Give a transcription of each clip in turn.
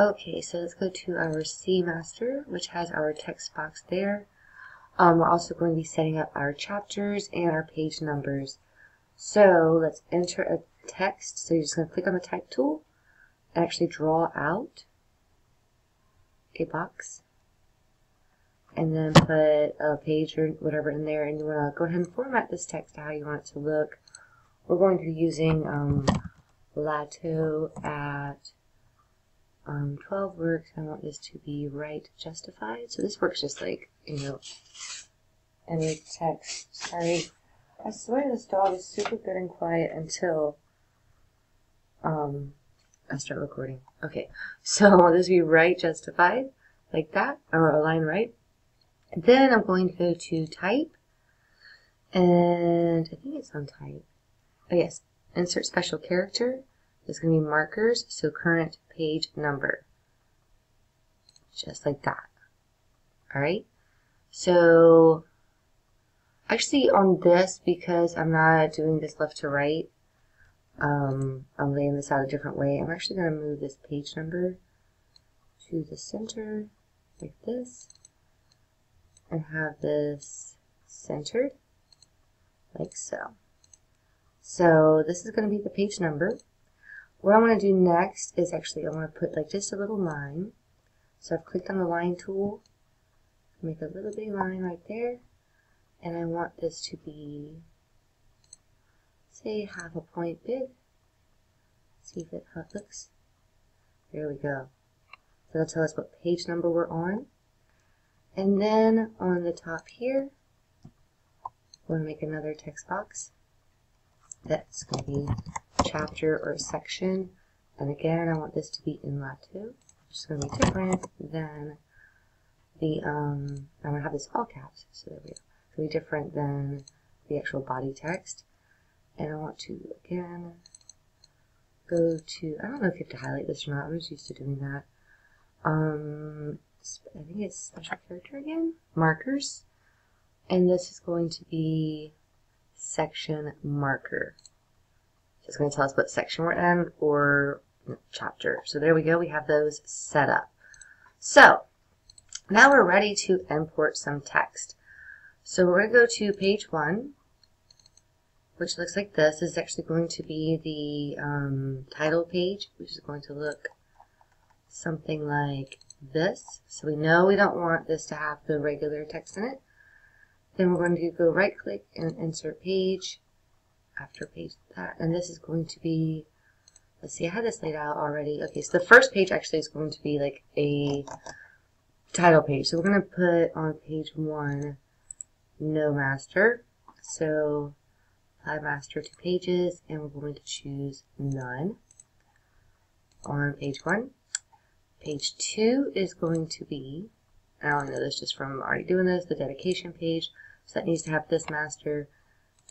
Okay, so let's go to our C master, which has our text box there. We're also going to be setting up our chapters and our page numbers. So let's enter a text. So you're just going to click on the type tool and actually draw out a box. And then put a page or whatever in there, and you want to go ahead and format this text to how you want it to look. We're going to be using Lato at 12 works. I want this to be right justified. So this works just like, and the text. Sorry, I swear this dog is super good and quiet until I start recording. Okay, so I want this to be right justified, like that, or align right. And then I'm going to go to type, and I think it's on type. Oh yes, insert special character. There's going to be markers, so current page number. Just like that. Alright, so actually on this, because I'm not doing this left to right, I'm laying this out a different way. I'm actually going to move this page number to the center, like this. And have this centered like so. So this is going to be the page number. What I want to do next is actually I want to put like just a little line. So I've clicked on the line tool, make a little big line right there, and I want this to be, say, half a point big. Let's see how it looks. There we go. So that'll tell us what page number we're on. And then on the top here, we'll make another text box. That's going to be a chapter or a section. And again, I want this to be in Lato. It's going to be different than the, I'm going to have this all caps. So there we go. It's going to be different than the actual body text. And I want to, again, go to, I don't know if you have to highlight this or not. I'm just used to doing that. I think it's special character again, markers, and this is going to be section marker. So it's going to tell us what section we're in or chapter. So there we go, we have those set up. So now we're ready to import some text. So we're going to go to page one, which looks like this. This is actually going to be the title page, which is going to look something like this. So we know we don't want this to have the regular text in it. Then we're going to go right click and insert page after page that. And this is going to be, let's see, I had this laid out already. Okay, so the first page actually is going to be like a title page. So we're going to put on page one, no master. So apply master to pages, and we're going to choose none on page one. Page two is going to be, I only know this just from already doing this, the dedication page. So that needs to have this master.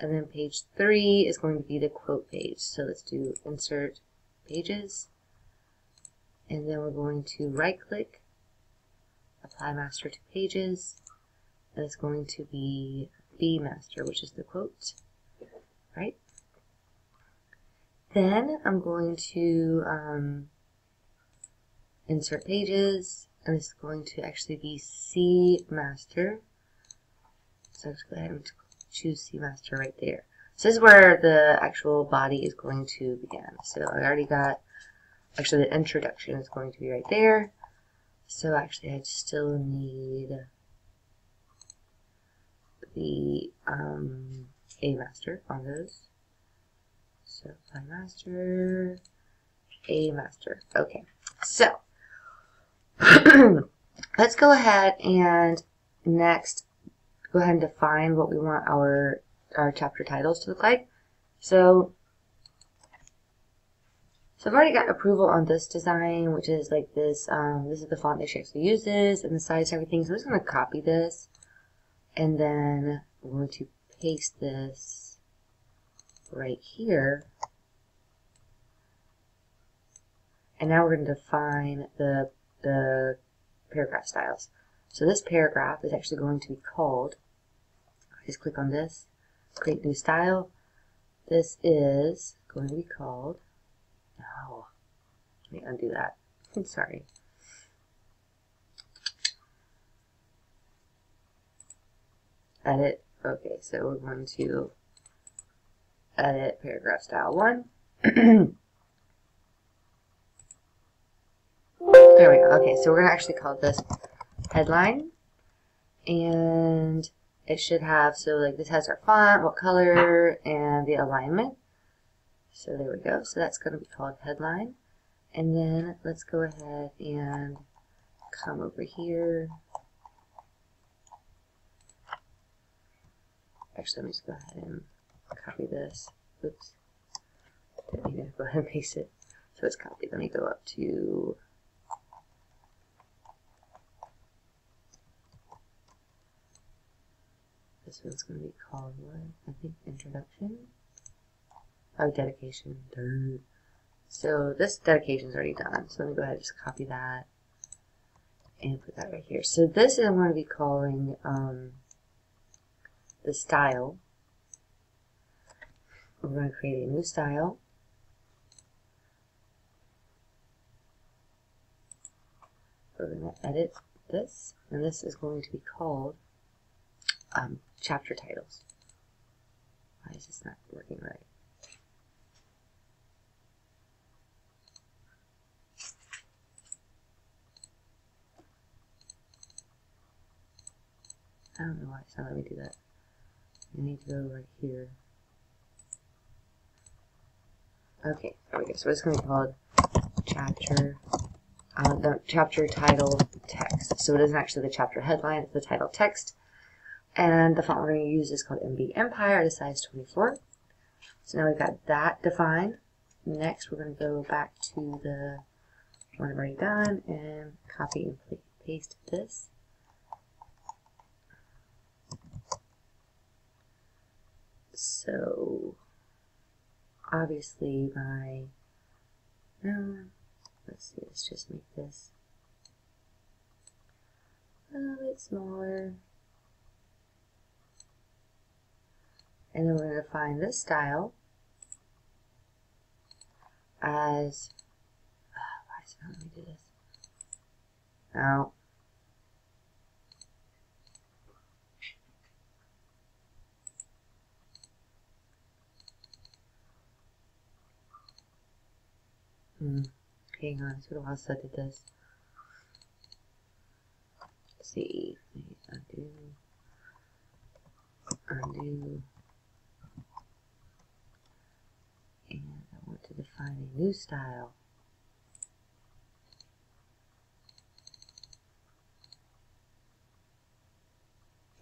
And then page three is going to be the quote page. So let's do insert pages. And then we're going to right click, apply master to pages. And it's going to be B master, which is the quote, right? Then I'm going to, insert pages, and it's going to actually be C master. So let's go ahead and choose C master right there. So this is where the actual body is going to begin. So I already got, actually the introduction is going to be right there. So actually I still need the A master on those. So apply master, A master, okay. So let's go ahead and next go ahead and define what we want our chapter titles to look like. So I've already got approval on this design, which is like this. This is the font that she actually uses and the size and everything. So I'm just going to copy this, and then I'm going to paste this right here. And now we're going to define the paragraph styles. So this paragraph is actually going to be called, just click on this, create new style. This is going to be called, let me undo that. Sorry. Edit. Okay, so we're going to edit paragraph style 1. There we go. Okay, so we're going to actually call this headline. And it should have, so like this has our font, what color, and the alignment. So there we go. So that's going to be called headline. And then let's go ahead and come over here. Actually, let me just go ahead and copy this. Oops. Didn't mean to go ahead and paste it. So it's copied. Let me go up to this one's going to be called what? I think introduction. Oh, dedication. Dirt. So this dedication is already done. So let me go ahead and just copy that and put that right here. So this is I'm going to be calling the style. We're going to create a new style. We're going to edit this, and this is going to be called chapter titles. Why is this not working right? I don't know why it's not letting me do that. I need to go right here. Okay, there we go. So it's going to be called chapter, the chapter title text. So it isn't actually the chapter headline, it's the title text. And the font we're going to use is called MB Empire at a size 24. So now we've got that defined. Next, we're going to go back to the one I've already done and copy and paste this. So obviously my let's see, let's just make this a little bit smaller. And then we're going to find this style as why is it not letting me do this? No. Hang on, it's been a while since I did this. Let's see. Undo. And I want to define a new style.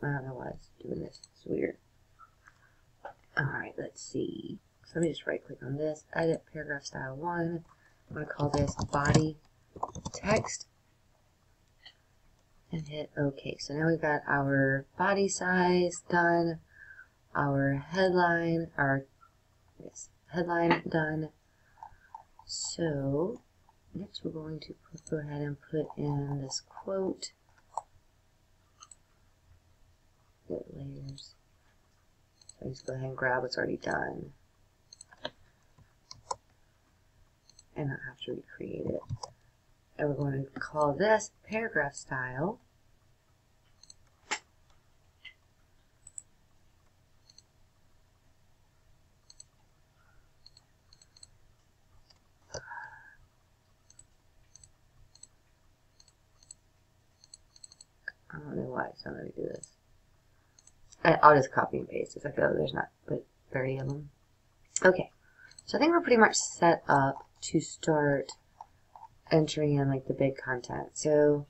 I don't know why it's doing this. It's weird. Alright, let's see. So let me just right click on this. Edit paragraph style 1. I'm going to call this body text and hit OK. So now we've got our body size done, our headline, headline done. So next we're going to go ahead and put in this quote. Get layers. So just go ahead and grab what's already done. And not have to recreate it. And we're going to call this paragraph style. I don't know why it's not letting me do this. I'll just copy and paste as I go. There's not but 30 of them. Okay, so I think we're pretty much set up to start entering in like the big content. So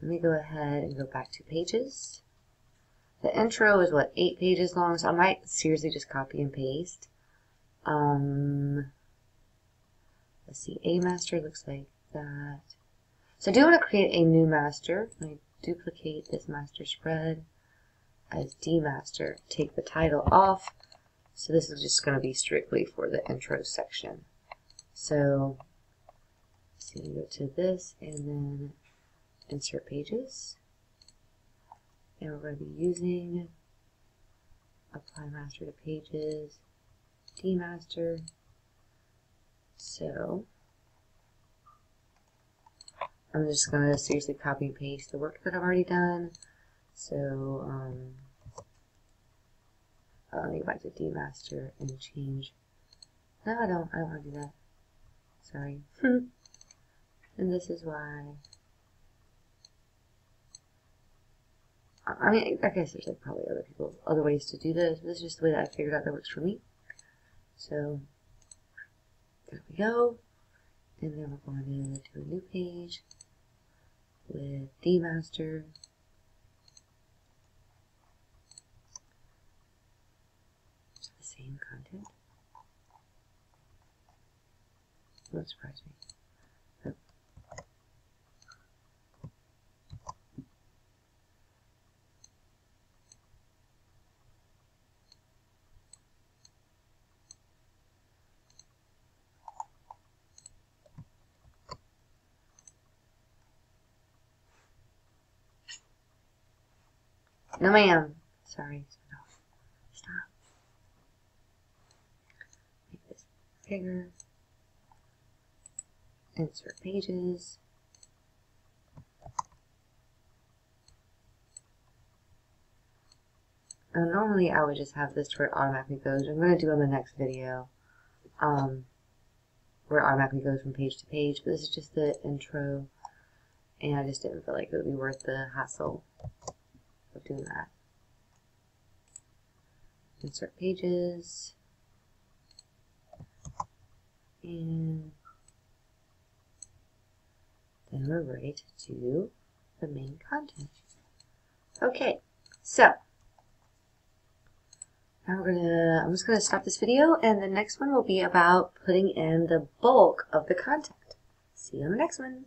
let me go ahead and go back to pages. The intro is what, 8 pages long, so I might seriously just copy and paste. Let's see, a master looks like that. So I do want to create a new master. Let me duplicate this master spread as D master, take the title off. So this is just going to be strictly for the intro section. So let's see, go to this and then insert pages. And we're going to be using apply master to pages, demaster. So I'm just going to seriously copy and paste the work that I've already done. So, let me go back to demaster and change. No, I don't want to do that. Sorry. And this is why. I mean, I guess there's like probably other ways to do this, but this is just the way that I figured out that works for me. So, there we go. And then we're going to do a new page with demaster. It's the same content. Won't surprise me. No, ma'am. Sorry. Stop. Make this bigger. Insert pages. And normally I would just have this where it automatically goes. I'm going to do in the next video where it automatically goes from page to page. But this is just the intro. And I just didn't feel like it would be worth the hassle of doing that. Insert pages and then we're ready to do the main content. Okay, so now we're gonna, I'm just gonna stop this video and the next one will be about putting in the bulk of the content. See you on the next one.